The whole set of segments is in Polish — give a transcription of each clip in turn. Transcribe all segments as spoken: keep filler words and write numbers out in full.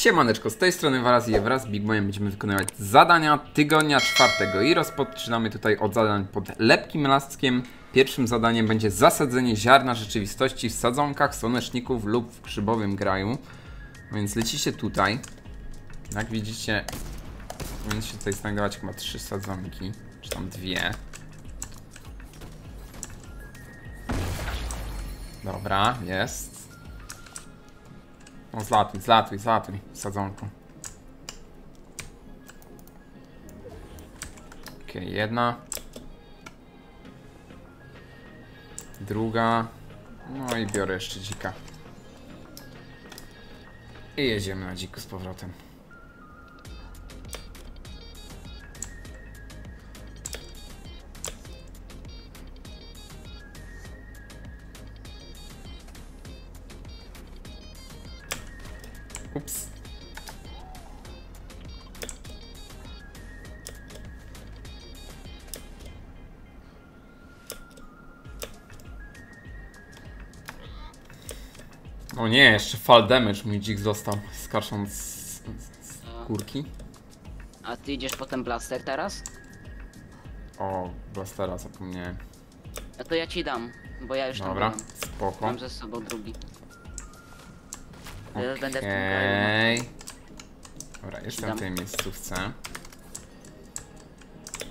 Siemaneczko, z tej strony Wazilandia, wraz z Big Boyem będziemy wykonywać zadania tygodnia czwartego i rozpoczynamy tutaj od zadań pod lepkim laskiem. Pierwszym zadaniem będzie zasadzenie ziarna rzeczywistości w sadzonkach, słoneczników lub w grzybowym graju. Więc lecicie tutaj. Jak widzicie, powinny się tutaj znajdować chyba trzy sadzonki, czy tam dwie. Dobra, jest. No zlatuj, zlatuj, zlatuj w sadzonku. Okej, okay, jedna. Druga. No i biorę jeszcze dzika. I jedziemy na dziku z powrotem. Ups. O nie, jeszcze fall damage mój dzik został, skacząc z, z, z górki. A ty idziesz potem blaster teraz? O, blastera zapomniałem. A to ja ci dam, bo ja już tam byłem. Dobra, spoko. Mam ze sobą drugi. Okej. Okay. Dobra, jeszcze w tej miejscówce.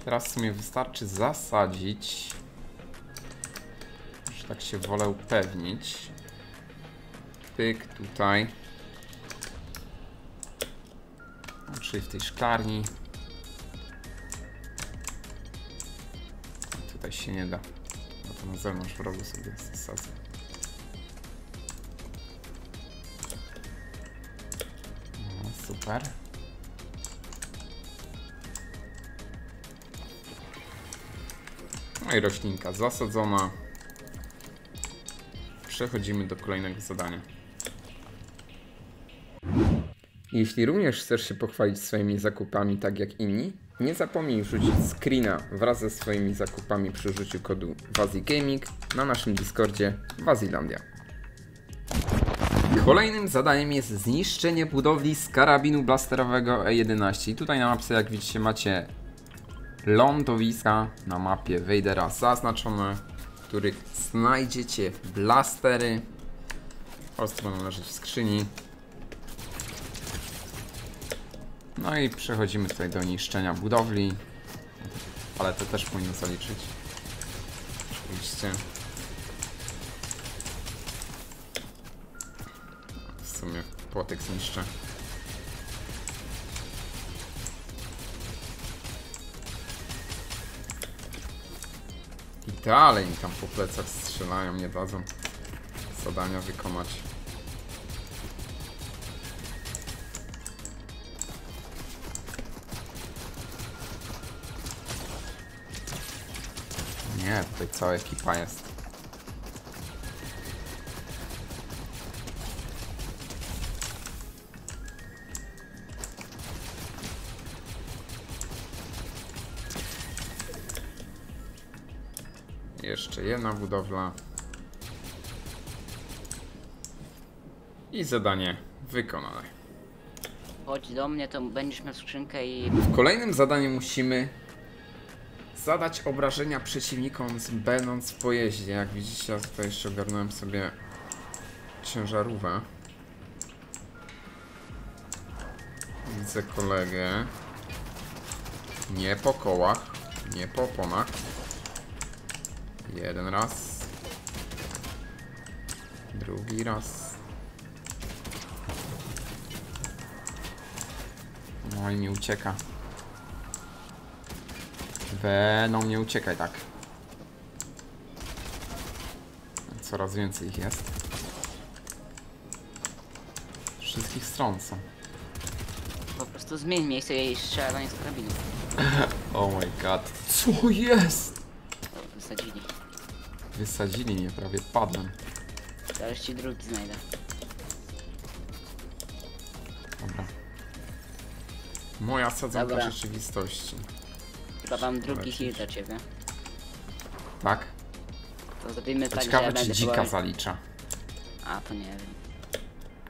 Teraz w sumie wystarczy zasadzić. Już tak się wolę upewnić. Pyk tutaj. No, czyli w tej szklarni. Tutaj się nie da. No to na zewnątrz robię sobie zasadzę. Super. No i roślinka zasadzona. Przechodzimy do kolejnego zadania. Jeśli również chcesz się pochwalić swoimi zakupami tak jak inni, nie zapomnij wrzucić screena wraz ze swoimi zakupami przy użyciu kodu WazziGaming na naszym Discordzie Wazilandia. Kolejnym zadaniem jest zniszczenie budowli z karabinu blasterowego E jedenaście. I tutaj na mapce, jak widzicie, macie lądowiska na mapie Wejdera zaznaczone, w których znajdziecie blastery. Po prostu będą leżeć w skrzyni. No i przechodzimy tutaj do niszczenia budowli. Ale to też powinno zaliczyć. Oczywiście. W sumie płotek zniszczę. I dalej mi tam po plecach strzelają, nie dadzą zadania wykonać. Nie, tutaj cała ekipa jest. Jeszcze jedna budowla. I zadanie wykonane. Chodź do mnie, to będziesz miał skrzynkę i... W kolejnym zadaniu musimy zadać obrażenia przeciwnikom, będąc w pojeździe. Jak widzicie, ja tutaj jeszcze ogarnąłem sobie ciężarówkę. Widzę kolegę. Nie po kołach, nie po oponach. Jeden raz. Drugi raz. No i mi ucieka. Venom, nie uciekaj tak. Coraz więcej ich jest. Z wszystkich stron są. Po prostu zmień miejsce jej strzelanie z karabinu. Oh my god. Co jest? Wysadzili. Wysadzili mnie, prawie padłem. Zaraz ci drugi znajdę. Dobra. Moja sadzonka Dobra. rzeczywistości. Chyba mam drugi heal dla ciebie. Tak? To zrobimy tak, że ja będę... Ciekawe, czy dzika zalicza. A, to nie wiem.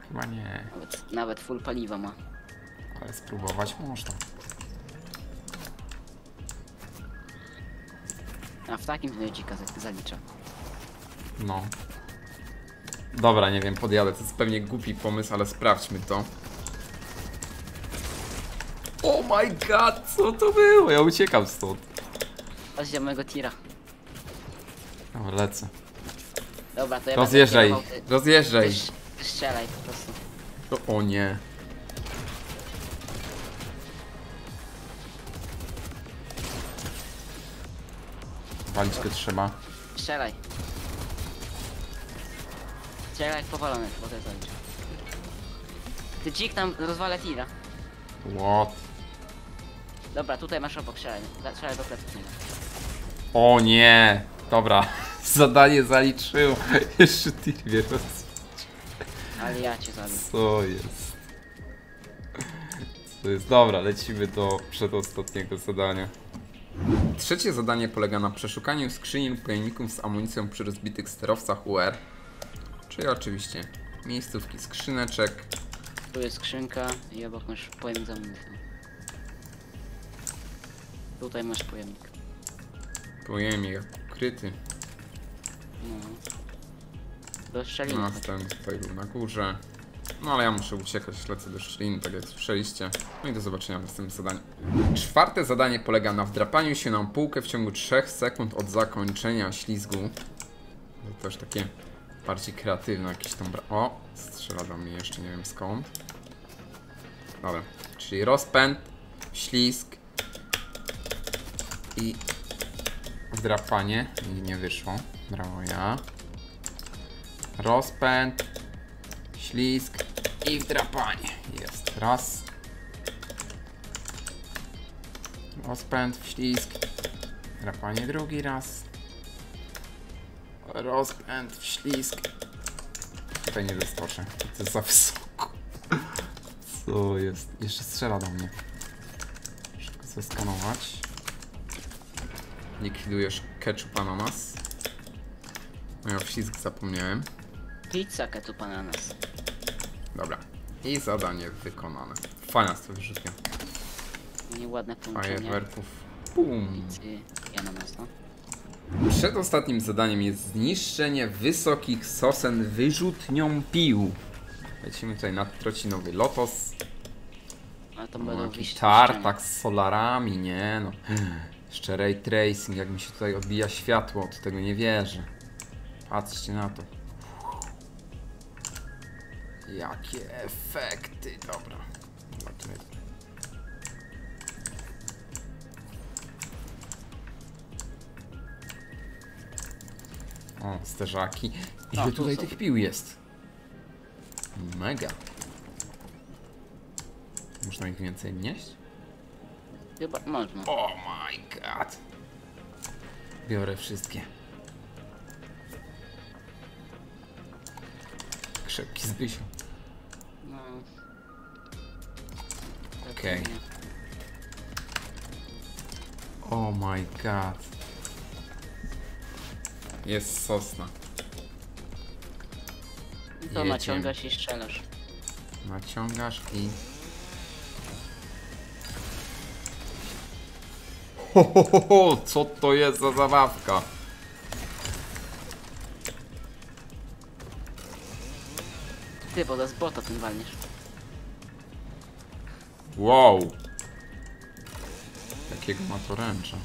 Chyba nie. Nawet, nawet full paliwa ma. Ale spróbować można. A w takim dzika zalicza. No. Dobra, nie wiem, podjadę. To jest pewnie głupi pomysł, ale sprawdźmy to. Oh my god, co to było? Ja uciekam stąd. Chodź do mojego tira. Dobra, lecę. Dobra, to ja rozjeżdżaj, będę kierował, ty... rozjeżdżaj. Strzelaj po prostu. To o nie. Walić go trzeba. Strzelaj. Strzelaj jak powalony, bo to jest zalicz. Ty dzik tam rozwala tira. What? Dobra, tutaj masz obok, strzelaj. Strzelaj do pleców. O nie! Dobra, zadanie zaliczyłem. Jeszcze tirwie roz... Ale ja cię zabiję. Co jest? Co jest? Dobra, lecimy do przedostatniego zadania. Trzecie zadanie polega na przeszukaniu skrzyni lub pojemników z amunicją przy rozbitych sterowcach U R. Czyli oczywiście miejscówki skrzyneczek. Tu jest skrzynka i obok masz pojemnik z amunicją. Tutaj masz pojemnik. Pojemnik ukryty. No. Do szczeliny. Następny tutaj był na górze. No ale ja muszę uciekać, lecę do szczeliny, tak jak słyszeliście. No i do zobaczenia w następnym zadaniu. Czwarte zadanie polega na wdrapaniu się na półkę w ciągu trzech sekund od zakończenia ślizgu. To też takie bardziej kreatywne jakieś tam... O! Strzela do mnie jeszcze, nie wiem skąd. Dobra, czyli rozpęd, ślizg i wdrapanie. I nie wyszło. Brawo ja. Rozpęd, ślizg i wdrapanie. Jest. Raz. Rozpęd, ślizg. Wdrapanie drugi raz. Rozpęd, ślizg. Tutaj nie wyskoczę. To jest za wysoko. Co jest? Jeszcze strzela do mnie. Muszę go zeskanować. Likwidujesz ketchup ananas. No ja ślizg zapomniałem. Pizza ketchup ananas. Dobra. I zadanie wykonane. Fajna z tego życia. Nieładne połączenie. Fajerwerków. Pum. I ananasa. Przedostatnim zadaniem jest zniszczenie wysokich sosen wyrzutnią pił. Lecimy tutaj na trocinowy lotos. A to będą tartak z solarami, nie no. Hmm. Jeszcze ray tracing, jak mi się tutaj odbija światło, od tego nie wierzę. Patrzcie na to. Jakie efekty, dobra. Zobaczmy. O, sterzaki. Ile A, tutaj tych pił jest? Mega. Można ich więcej nieść? Chyba można. Oh my god. Biorę wszystkie. Szybki Zbysiu. No. Okej. Okay. Oh my god. Jest sosna. I to jedziemy. Naciągasz i strzelasz. Naciągasz i... Ho, ho, ho, ho. Co to jest za zabawka? Ty, bo z bota tym walniesz. Wow. Jakiego ma to ręcza.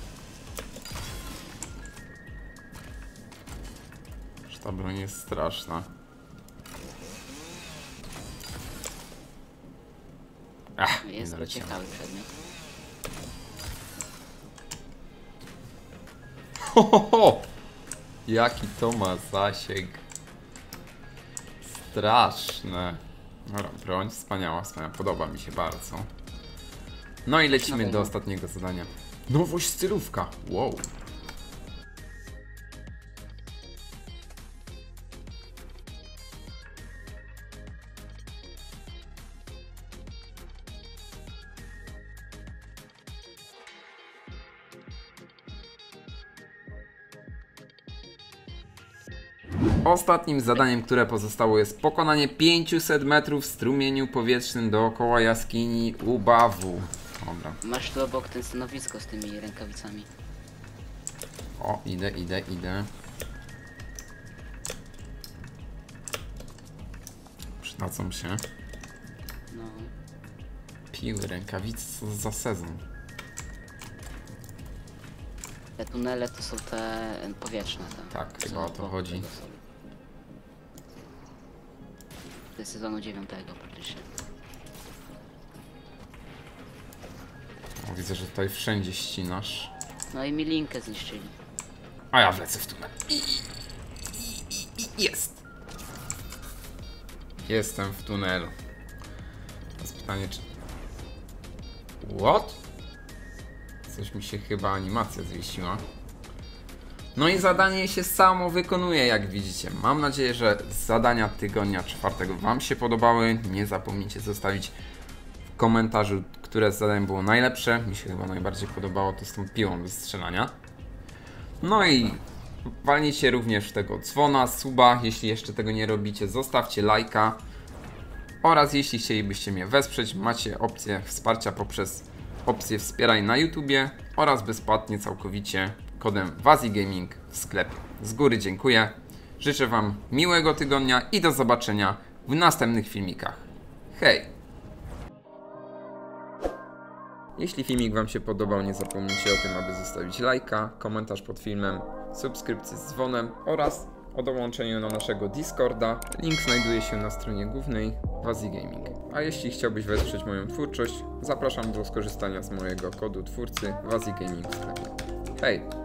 Już ta broń jest straszna. Ach, jest to ciekawy przedmiot. Ho, ho, ho. Jaki to ma zasięg. Straszne. Dobra, broń wspaniała, wspaniała, podoba mi się bardzo. No i lecimy do ostatniego zadania. Nowość stylówka, wow. Ostatnim zadaniem, które pozostało, jest pokonanie pięćset metrów w strumieniu powietrznym dookoła jaskini UBAWu. Dobra. Masz tu obok ten stanowisko z tymi rękawicami. O, idę, idę, idę. Przydadzą się. No. Piły, rękawice, co za sezon. Te tunele to są te powietrzne. Te, tak, chyba o to chodzi. To jest sezonu dziewiątego praktycznie. O, widzę, że tutaj wszędzie ścinasz. No i mi linkę zniszczyli. A ja wlecę w tunel. I, i, i, i, jest! Jestem w tunelu. Teraz pytanie, czy... What? Coś mi się chyba animacja zwiesiła. No i zadanie się samo wykonuje, jak widzicie. Mam nadzieję, że zadania tygodnia czwartego wam się podobały. Nie zapomnijcie zostawić w komentarzu, które z zadań było najlepsze. Mi się chyba najbardziej podobało to z tą piłą do strzelania. No i walnijcie również tego dzwona, suba. Jeśli jeszcze tego nie robicie, zostawcie lajka. Oraz jeśli chcielibyście mnie wesprzeć, macie opcję wsparcia poprzez opcję wspieraj na YouTubie oraz bezpłatnie całkowicie kodem WazziGaming w sklepie. Z góry dziękuję. Życzę wam miłego tygodnia i do zobaczenia w następnych filmikach. Hej! Jeśli filmik wam się podobał, nie zapomnijcie o tym, aby zostawić lajka, komentarz pod filmem, subskrypcję z dzwonem oraz o dołączeniu do naszego Discorda. Link znajduje się na stronie głównej WazziGaming. A jeśli chciałbyś wesprzeć moją twórczość, zapraszam do skorzystania z mojego kodu twórcy WazziGaming w sklepie. Hej!